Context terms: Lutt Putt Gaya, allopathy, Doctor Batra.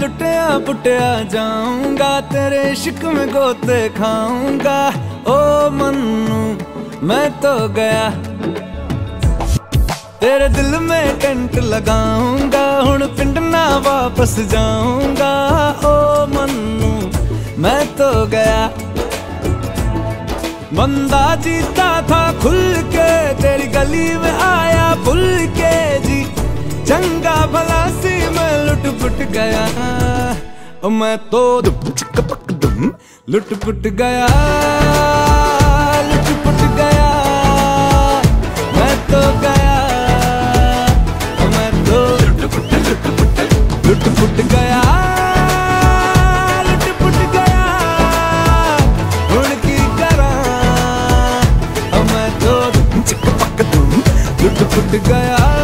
लुटिया पुटिया जाऊंगा, तेरे इश्क में गोते खाऊंगा। ओ मन्नू मैं तो गया, तेरे दिल में टेंट लगाऊंगा, हुण पिंड ना वापस जाऊंगा। ओ मन्नू मैं तो गया, बंदा जीता था खुल के, तेरी गली में आया भूल के। जी चंगा भला सी मैं लुट पुट गया, मैं तो लुट पुट गया, लुट पुट गया, मैं तो गया, मैं तो लुट पुट गया। लुट पुट गया।